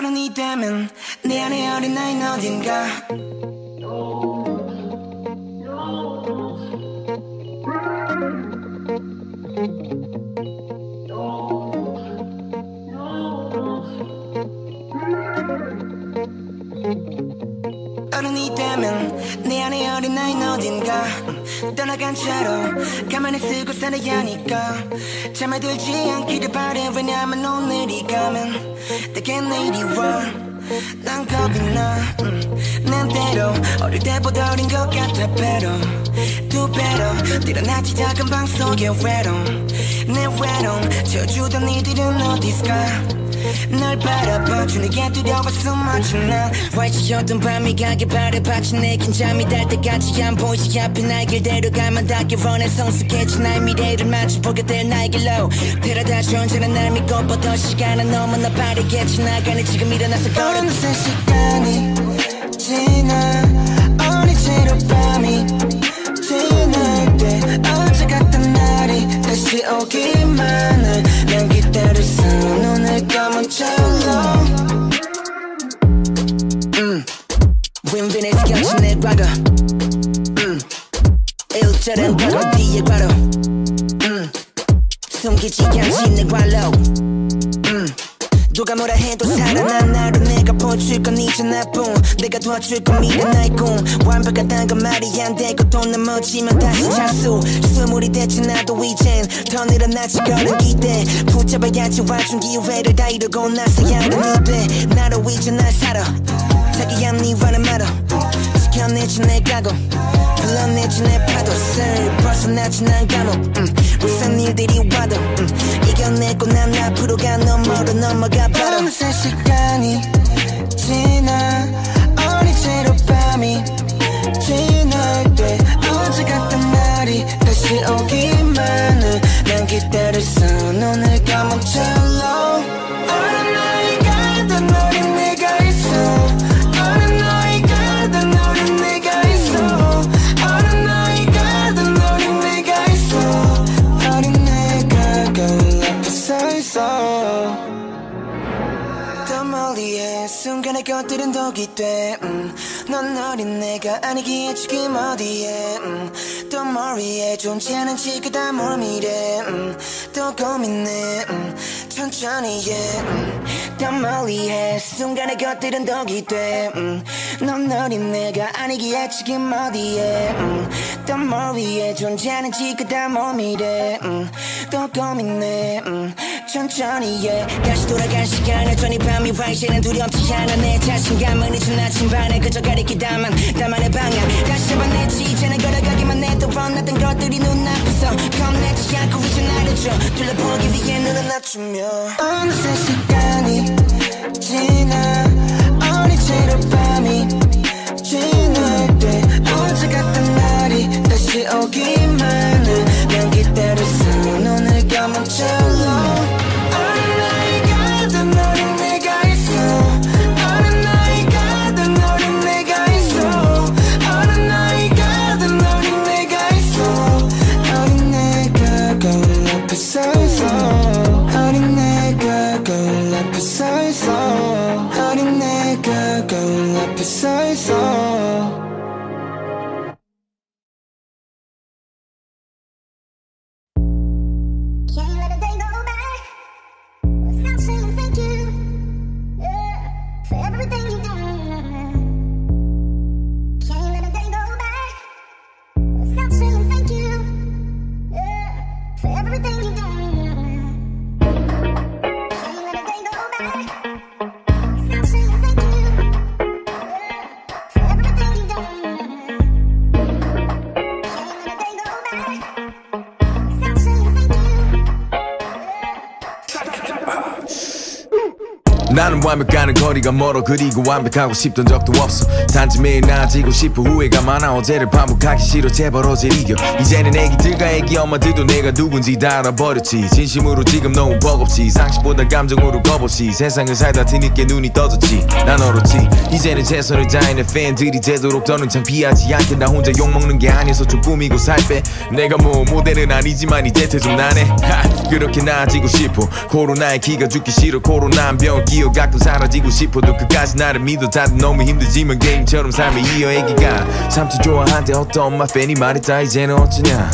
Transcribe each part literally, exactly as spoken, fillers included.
사랑이 있다면 내 안에 어린 나인 어딘가 no, no. 어른이 있다면 내 안에 어린 나인 어딘가 떠나간 채로 가만히 쓰고 살아야 하니까 잠에 들지 않기를 바래 왜냐면 오늘이 가면 내겐 내일이 와 난 겁이 나 난 때로 어릴 때보다 어린 것 같아 배로 두 배로 드러나지 작은 방 속의 외로움 내 외로움 채워주던 이들은 어딨을까 널 바라봐준 내게 두려워 숨어줘 난 왈츠였던 밤이 가길 바래 바친 내 긴 잠이 달 때까지 안 보이지 앞에 날 길대로 가만 닿길 원해 성숙해진 나의 미래를 마주보게 될 나의 길로 데려다줘 언제나 날 믿고 뻗어 시간은 너무나 빠르게 지나가네 지금 일어나서 걸어 어느새 시간이 지나 어린지로 밤이 지날 때 어제 같던 날이 다시 오기만 해 난 기다릴 수 눈을 감은 채로 음 윈윈에 스쳐진 내 과거 음 일절은 바로 뒤에 바로 음 숨기지 않지 내 관로 음 누가 뭐라 해도 살아난 나로 내가 보여줄 건 이제 나뿐 내가 도와줄 건 미래 나의 꿈 완벽하단 건 말이 안 되고 또 넘어지면 다시 자수 스물이 됐지 나도 이젠 더 늘어나지 거는 기대 붙잡아야지 와준 기회를 다 이루고 나서야 하는 이대 나로 이제 날 살아 자기야 니와는 말어 지켜내지 내 각오 불러내지 내 파도 슬 벗어나지 난 감옥 음, 무슨 일들이 와도 음, 이겨내고 난 앞으로가 너머로 넘어가 바로 어느새 시간이 지나 어린 채로 밤이 지날 때 어제 같던 날이 다시 오기만 해 난 기다릴 수 눈을 감은 채로 어린 나이 가던 너린 내가 있어 순간의 것들은 독이 돼 음. 넌 어린 내가 아니기에 지금 어디에 음. 또 머리에 존재하는 지그다 뭘 미래 음. 또 고민해 음. 천천히 해 음. 더 멀리해 순간의 것들은 독이 돼 음. 넌 어린 내가 아니기에 지금 어디에 음. 또 머리에 존재하는 지그다 뭘 미래 음. 또 고민해 음. 천천히 해 다시 돌아갈 시간을 전이 밤이 와 이제는 두렵지 않아 내 자신감은 잊은 아침반에 그저 가리키다만 나만의 방향 다시 잡아냈지 이제는 걸어가기만 해도 원했던 것들이 눈앞에서 겁내지 않고 이제 나를 줘 둘러보기 위해 눈을 낮추며 어느새 시간이 지나 어린 채로 밤이 지날 때 어제 같던 날이 다시 오기만 해 난 기다릴 수 눈을 감은 채로 나는 완벽하는 거리가 멀어 그리고 완벽하고 싶던 적도 없어 단지 매일 나아지고 싶어 후회가 많아 어제를 반복하기 싫어 제발 어제를 이겨 이제는 애기들과 애기 엄마들도 내가 누군지 다 알아버렸지 진심으로 지금 너무 버겁지 상식보다 감정으로 겁없이 세상을 살다 뒤늦게 눈이 떠졌지 난 얼었지 이제는 제 손을 다해 팬들이 되도록 더는 창피하지 않게 나 혼자 욕먹는 게 아니어서 좀 꾸미고 살 빼 내가 뭐 모델은 아니지만 이제 대좀 나네 하 그렇게 나아지고 싶어 코로나에 기가 죽기 싫어 코로나한 병 기억 또 가끔 사라지고 싶어도 끝까지 나를 믿어. 다들 너무 힘들지만 게임처럼 삶이 이어 애기가 삼촌 좋아한테 어떤 엄마 팬이 말했다 이제는 어쩌냐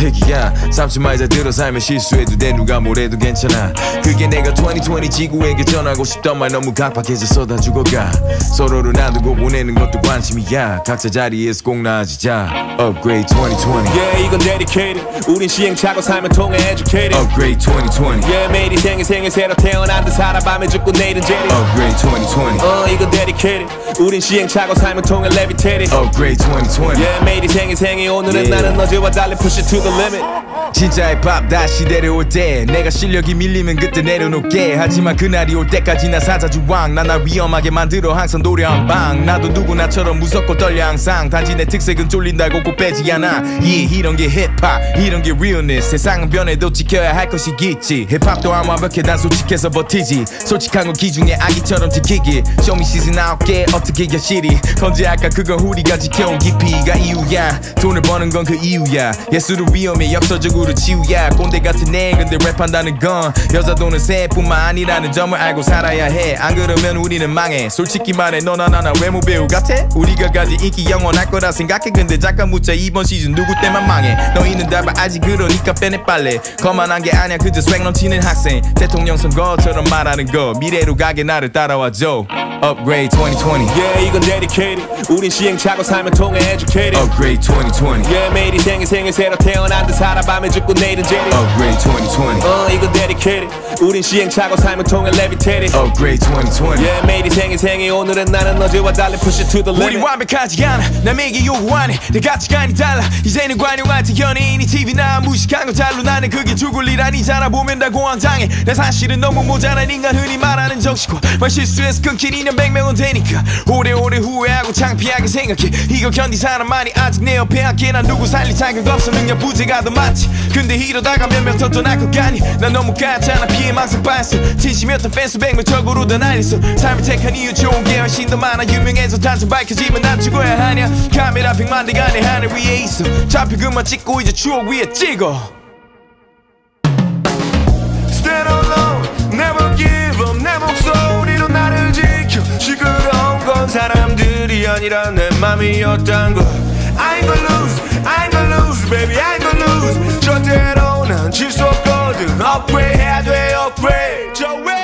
애기야 삼촌 말 잘 들어 살면 실수해도 돼 누가 뭐래도 괜찮아 그게 내가 이천이십 지구에게 전하고 싶던 말 너무 각박해져 쏟아 죽어가 서로를 놔두고 보내는 것도 관심이야 각자 자리에서 꼭 나아지자 Upgrade twenty twenty Yeah 이건 dedicated 우린 시행착오 삶을 통해 educated Upgrade twenty twenty Yeah 매일 생일 생일 새로 태어난 듯 살아 밤에 죽고 내일은 제리 Upgrade twenty twenty 어 이건 dedicated 우린 시행착오 삶을 통해 levitated Upgrade twenty twenty Yeah 매일 생일 생일 오늘은 나는 어제와 달리 push it to the limit 진짜 힙합 다시 데려올 때 내가 실력이 밀리면 그때 내려놓게 하지만 그날이 올 때까지 나 사자주왕 난 날 위험하게 만들어 항상 노려한 방 나도 누구나처럼 무섭고 떨려 항상 단지 내 특색은 쫄린다고 꼭 빼지 않아 yeah, 이런 게 힙합 이런 게 realness 세상은 변해도 지켜야 할 것이겠지 힙합도 안 완벽해 난 솔직해서 버티지 솔직한 건 기중에 아기처럼 지키기 Show me 시즌 아홉 개 어떻게 여실이 건재할까 그건 우리가 지켜온 깊이가 이유야 돈을 버는 건 그 이유야 예술을 위험해 역사적 지우야 꼰대 같은 애 근데 랩한다는 건 여자 돈은 새뿐만 아니라는 점을 알고 살아야 해 안 그러면 우리는 망해 솔직히 말해 너나 나나 외모 배우 같아? 우리가 가진 인기 영원할 거라 생각해 근데 잠깐 묻자 이번 시즌 누구 때만 망해 너희는 다 봐 알지 그러니까 빼내 빨래 거만한 게 아니야 그저 스웩 넘치는 학생 대통령 선거처럼 말하는 거 미래로 가게 나를 따라와줘 Upgrade twenty twenty Yeah 이건 dedicated 우린 시행착오 삶을 통해 educated Upgrade twenty twenty Yeah 매일이 생일 생일 새로 태어난 듯 살아 밤에 죽고 내일은 제리 Upgrade twenty twenty 어 이건 dedicated 우린 시행착오 삶을 통해 levitated Upgrade twenty twenty Yeah 매일이 생일 생일 오늘은 나는 어제와 달리 push it to the limit 우리 완벽하지 않아 남에게 요구하네 내 가치관이 달라 이제는 관용한테 연예인이 티비나 무식한 건 잘로 나는 그게 죽을 일 아니잖아 보면 다 공황장애 나 사실은 너무 모자란 인간 흔히 말하는 정식과 말 실수해서 끊기니 백명은 되니까 오래오래 후회하고 창피하게 생각해 이거 견딘 사람만이 아직 내 옆에 함께 난 누구 살릴 자격 없어 능력 부재가 더 많지 근데 이러다가 몇명 더 떠날 것 같니 난 너무 가짜나 피해 망상 봤어 진심이었던 팬수 백명 적으로 다 날렸어 삶을 택한 이유 좋은 게 훨씬 더 많아 유명해서 단순 밝혀지면 난 죽어야 하냐 카메라 백만 대가 내 하늘 위에 있어 좌표그만 찍고 이제 추억 위에 찍어 Stand alone Never give up 내 목소리로 나를 지켜 시끄러운 건 사람들이 아니라 내 맘이었단 걸 I ain't gonna lose, I ain't gonna lose, baby I ain't gonna lose 절대로 난 질 수 없거든 Upgrade 해야 돼 upgrade 저 왜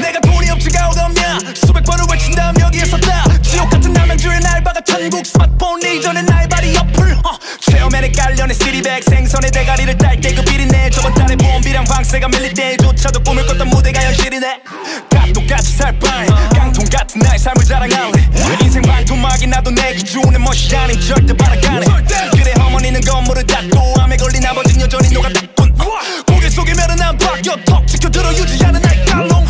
내가 돈이 없지가 어없냐 수백 번을 외친 다음 여기에서 다 지옥 같은 남양주의 날바가 천국 스마트폰 이전에 날 발이 옆을 어. 체험에는 깔려 내 쓰리백 생선의 대가리를 딸게 그 비린내 저번 달에 보험비랑 방세가 밀릴 때조차도 꿈을 꿨던 무대가 현실이네 다 똑같이 살 바엔 깡통 같은 나의 삶을 자랑하네 인생 반토막이 나도 내 기준에 멋이 아닌 절대 바라가네 그래 어머니는 건물을 닫고 암에 걸린 아버진 여전히 녹아다군 고개 속이면은 안 바뀌어 턱 지켜들어 유지하는 날 깔롱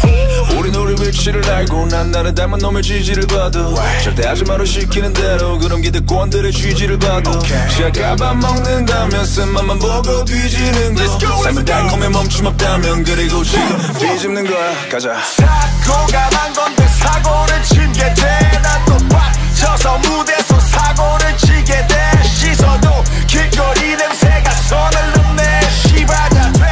우린 우리 위치를 알고 난 나를 닮은 놈의 지지를 받아 right. 절대 하지 마로 시키는 대로 그럼 기득권들의 취지를 받아 okay. 시작가봐 먹는다면 쓴맛만 보고 뒤지는 거 삶은 달콤해 멈춤 없다면 그리고 지금 뒤집는 거야 가자 사고가 난 건데 사고를 친 게 돼 난 또 빠져서 무대에서 사고를 치게 돼 씻어도 길거리 냄새가 손을 넘네 시바다 돼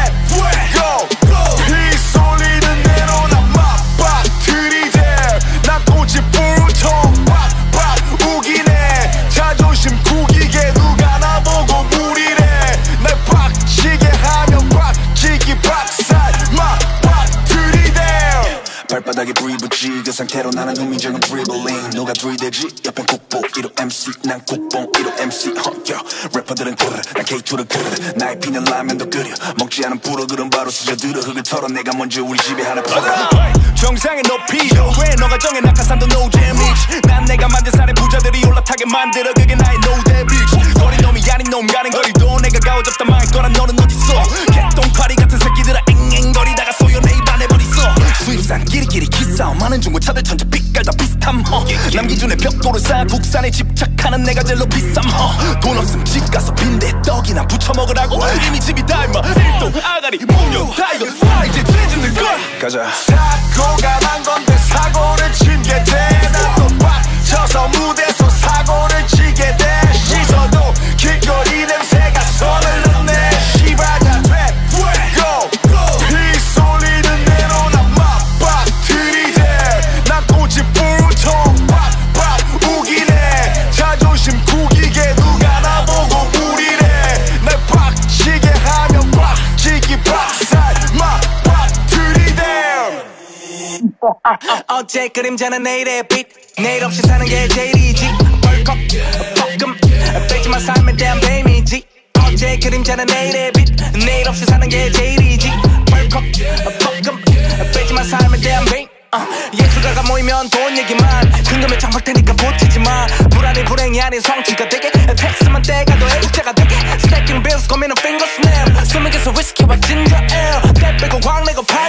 바닥에 브리브지 그 상태로 나는 흥민정은 브리블링 누가 들이대지 옆엔 국보 일호 엠씨 난 국뽕 일호 엠씨 허겨 래퍼들은 꾸르르 난 케이투를 그르르 나의 피는 라면도 끓여 먹지 않은 불어 그럼 바로 스쳐들어 흙을 털어 내가 먼저 우리 집에 하나 퍼라 정상의 높이 왜 너가 정해 낙하산도 노잼이지 난 내가 만든 살에 부자들이 올라타게 만들어 그게 나의 no that bitch 거리놈이 아닌 놈 가는거리도 내가 가오잡다 말 거라 너는 어딨어 개똥파리 같은 새끼들아 앵앵거리다가 소연에 입안해버리소 수입산 끼리끼리 키싸움 하는 중고차들 전체 빛깔 다 비슷함 어. 남기준의 벽돌을 쌓아 국산에 집착하는 내가 젤로 비쌈 어. 돈 없음 집 가서 빈대 떡이나 부쳐먹으라고 이미 집이 다 임마 일동 아가리 목욕 다 이거 다 이제 죄짓는걸 가자 사고가 난건데 사고를 친게 되나 또 빡쳐서 무대에서 사고를 치게 돼 씻어도 길거리 냄새가 손을 넣네 시발자 돼 어제 그림자는 내일의 빛 내일 없이 사는 게 제일이지 벌컥 벅금 뺏지만 삶에 대한 배임이지 어제 그림자는 내일의 빛 내일 없이 사는 게 제일이지 벌컥 벅금 뺏지만 삶에 대한 배임 어, 예술가가 모이면 돈 얘기만 근금에 장볼 테니까 보치지마 불안이 불행이 아닌 성취가 되게 텍스만 떼가 너의 국자가 되게 Stacking bills 고민은 finger snap 숨을 계속 위스키와 진저 ale 때 빼고 광 내고 파